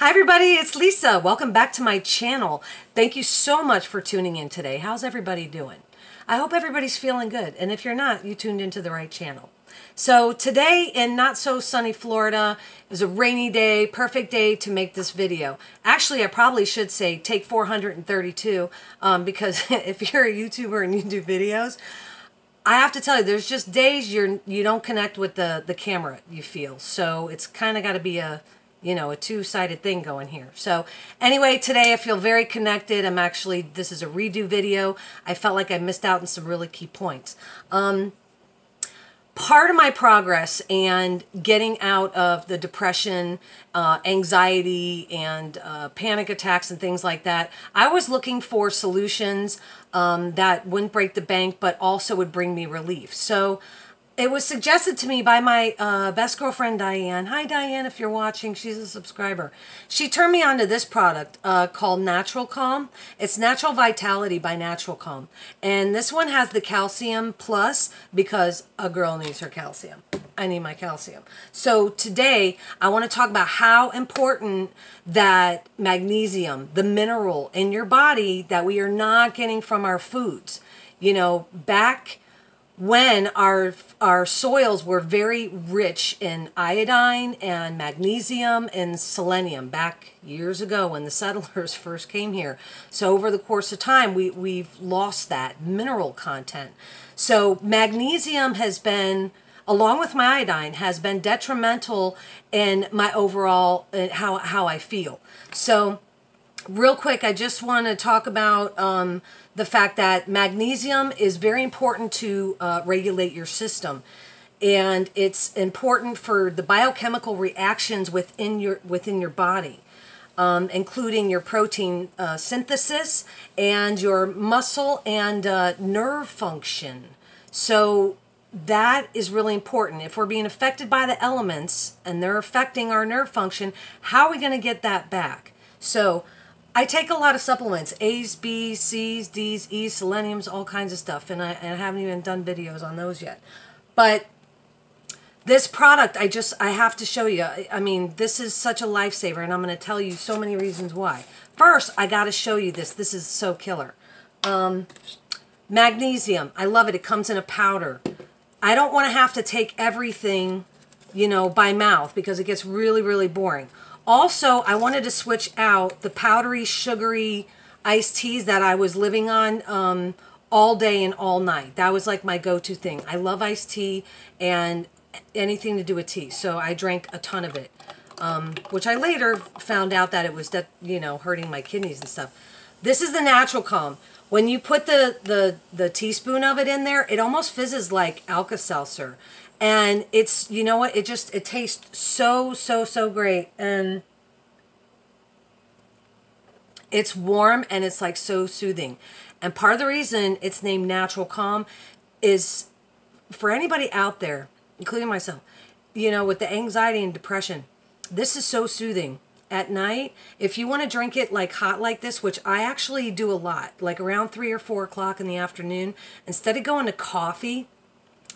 Hi everybody, it's Lisa. Welcome back to my channel. Thank you so much for tuning in today. How's everybody doing? I hope everybody's feeling good, and if you're not, you tuned into the right channel. So today in not so sunny Florida is a rainy day, perfect day to make this video. Actually, I probably should say take 432 because if you're a YouTuber and you do videos, I have to tell you, there's just days you don't connect with the camera, you feel. So it's kind of got to be a two-sided thing going here. So anyway, today I feel very connected. I'm actually, this is a redo video. I felt like I missed out on some really key points. Part of my progress and getting out of the depression, anxiety, and panic attacks and things like that, I was looking for solutions that wouldn't break the bank, but also would bring me relief. So it was suggested to me by my best girlfriend, Diane. Hi, Diane, if you're watching. She's a subscriber. She turned me on to this product called Natural Calm. It's Natural Vitality by Natural Calm. And this one has the calcium plus because a girl needs her calcium. I need my calcium. So today, I want to talk about how important that magnesium, the mineral in your body that we are not getting from our foods. You know, back when our soils were very rich in iodine and magnesium and selenium back years ago when the settlers first came here. So over the course of time, we've lost that mineral content. So magnesium has been, along with my iodine, has been detrimental in my overall, how I feel. So real quick, I just want to talk about the fact that magnesium is very important to regulate your system, and it's important for the biochemical reactions within your body, including your protein synthesis and your muscle and nerve function. So that is really important. If we're being affected by the elements and they're affecting our nerve function, how are we going to get that back? So I take a lot of supplements, A's, B's, C's, D's, E's, seleniums, all kinds of stuff, and I haven't even done videos on those yet. But this product, I have to show you. I mean, this is such a lifesaver, and I'm going to tell you so many reasons why. First, I got to show you this. This is so killer. Magnesium, I love it. It comes in a powder. I don't want to have to take everything, you know, by mouth because it gets really, really boring. Also, I wanted to switch out the powdery, sugary iced teas that I was living on all day and all night. That was like my go-to thing. I love iced tea and anything to do with tea, so I drank a ton of it, which I later found out that it was, hurting my kidneys and stuff. This is the Natural Calm. When you put the teaspoon of it in there, it almost fizzes like Alka-Seltzer. And it's, you know what, it tastes so, so, so great. And it's warm and it's like so soothing. And part of the reason it's named Natural Calm is for anybody out there, including myself, you know, with the anxiety and depression, this is so soothing. At night, if you want to drink it like hot like this, which I actually do a lot, like around 3 or 4 o'clock in the afternoon, instead of going to coffee,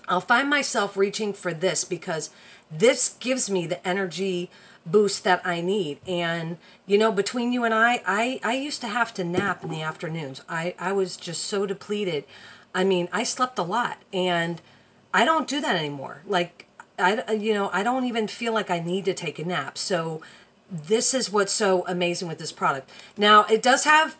I'll find myself reaching for this because this gives me the energy boost that I need. And, you know, between you and I used to have to nap in the afternoons. I was just so depleted. I mean, I slept a lot, and I don't do that anymore. Like, I don't even feel like I need to take a nap. So this is what's so amazing with this product. Now, it does have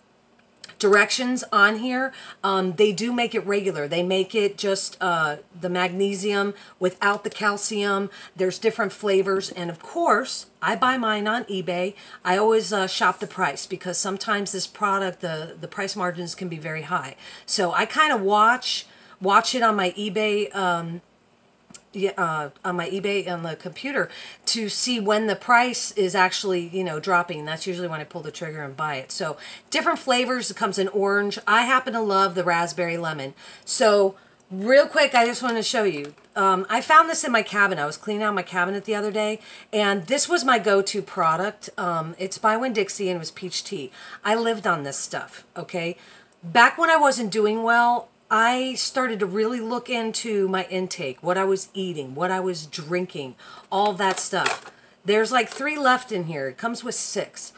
directions on here. They do make it regular. They make it just the magnesium without the calcium. There's different flavors, and of course I buy mine on eBay. I always shop the price because sometimes this product, the price margins can be very high. So I kind of watch it on my eBay on the computer to see when the price is actually, you know, dropping. That's usually when I pull the trigger and buy it. So different flavors. It comes in orange. I happen to love the raspberry lemon. So real quick, I just want to show you. I found this in my cabinet. I was cleaning out my cabinet the other day, and this was my go-to product. It's by Winn-Dixie, and it was peach tea. I lived on this stuff, okay? Back when I wasn't doing well, I started to really look into my intake, what I was eating, what I was drinking, all that stuff. There's like 3 left in here. It comes with 6.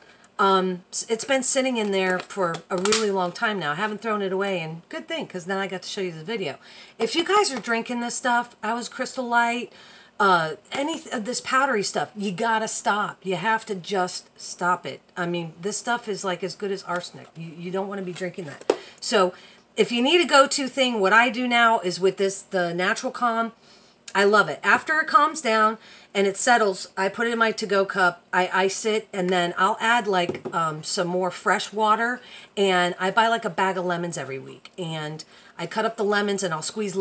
It's been sitting in there for a really long time now. I haven't thrown it away, and good thing, because then I got to show you the video. If you guys are drinking this stuff, I was Crystal Light, any of this powdery stuff, you gotta stop. You have to just stop it. I mean, this stuff is like as good as arsenic. You don't want to be drinking that. So if you need a go-to thing, what I do now is with this, the Natural Calm, I love it. After it calms down and it settles, I put it in my to-go cup, I ice it, and then I'll add like some more fresh water, and I buy like a bag of lemons every week, and I cut up the lemons and I'll squeeze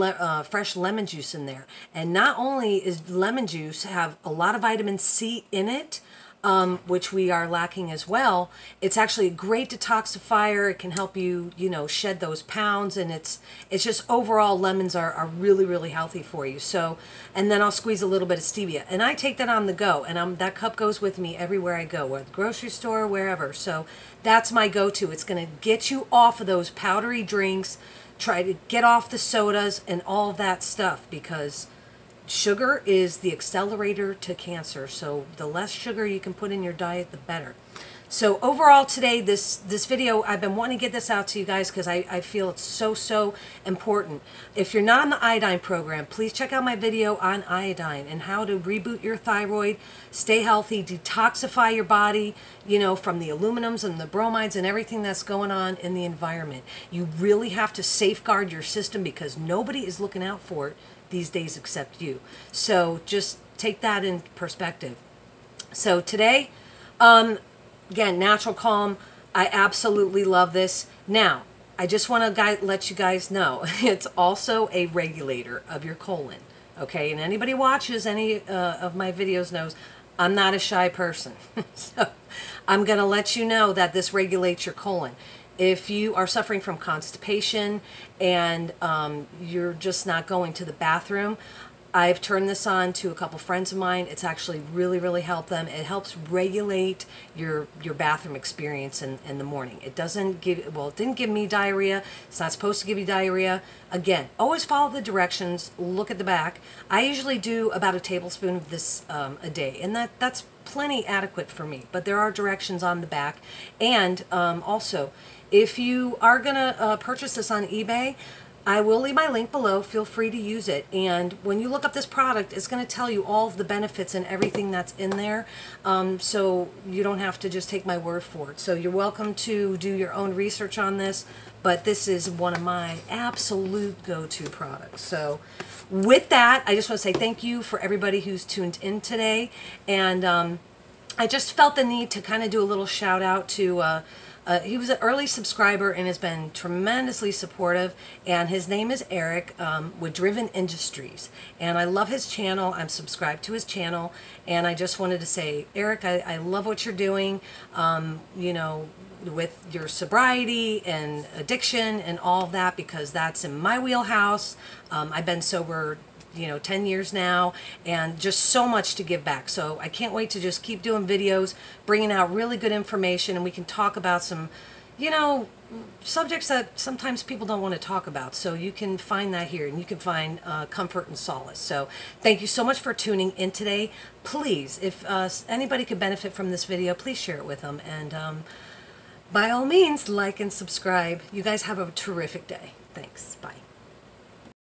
fresh lemon juice in there. And not only is lemon juice have a lot of vitamin C in it, which we are lacking as well, it's actually a great detoxifier. It can help you, you know, shed those pounds, and it's just overall lemons are really, really healthy for you. So, and then I'll squeeze a little bit of stevia, and I take that on the go, and that cup goes with me everywhere I go, whether the grocery store, wherever. So that's my go-to. It's going to get you off of those powdery drinks, try to get off the sodas and all that stuff, because sugar is the accelerator to cancer, so the less sugar you can put in your diet, the better. So overall today, this video, I've been wanting to get this out to you guys because I feel it's so important. If you're not on the iodine program, please check out my video on iodine and how to reboot your thyroid, stay healthy, detoxify your body, you know, from the aluminums and the bromides and everything that's going on in the environment. You really have to safeguard your system because nobody is looking out for it these days except you. So just take that in perspective. So today, again, Natural Calm, I absolutely love this. Now, I just want to let you guys know, it's also a regulator of your colon, okay? And anybody watches any of my videos knows I'm not a shy person. So I'm going to let you know that this regulates your colon. If you are suffering from constipation and you're just not going to the bathroom, I've turned this on to a couple friends of mine. It's actually really, really helped them. It helps regulate your bathroom experience in the morning. It doesn't give, well, it didn't give me diarrhea. It's not supposed to give you diarrhea. Again, always follow the directions. Look at the back. I usually do about a tablespoon of this a day, and that's plenty adequate for me. But there are directions on the back, and also, if you are going to purchase this on eBay, I will leave my link below. Feel free to use it. And when you look up this product, it's going to tell you all of the benefits and everything that's in there. So you don't have to just take my word for it. So you're welcome to do your own research on this. But this is one of my absolute go-to products. So with that, I just want to say thank you for everybody who's tuned in today. And I just felt the need to kind of do a little shout out to... he was an early subscriber and has been tremendously supportive, and his name is Eric with Driven Industries, and I love his channel. I'm subscribed to his channel, and I just wanted to say, Eric, I love what you're doing, you know, with your sobriety and addiction and all that, because that's in my wheelhouse. I've been sober, you know, 10 years now, and just so much to give back. So I can't wait to just keep doing videos, bringing out really good information, and we can talk about some, you know, subjects that sometimes people don't want to talk about. So you can find that here, and you can find comfort and solace. So thank you so much for tuning in today. Please, if anybody could benefit from this video, please share it with them, and by all means, like and subscribe. You guys have a terrific day. Thanks. Bye.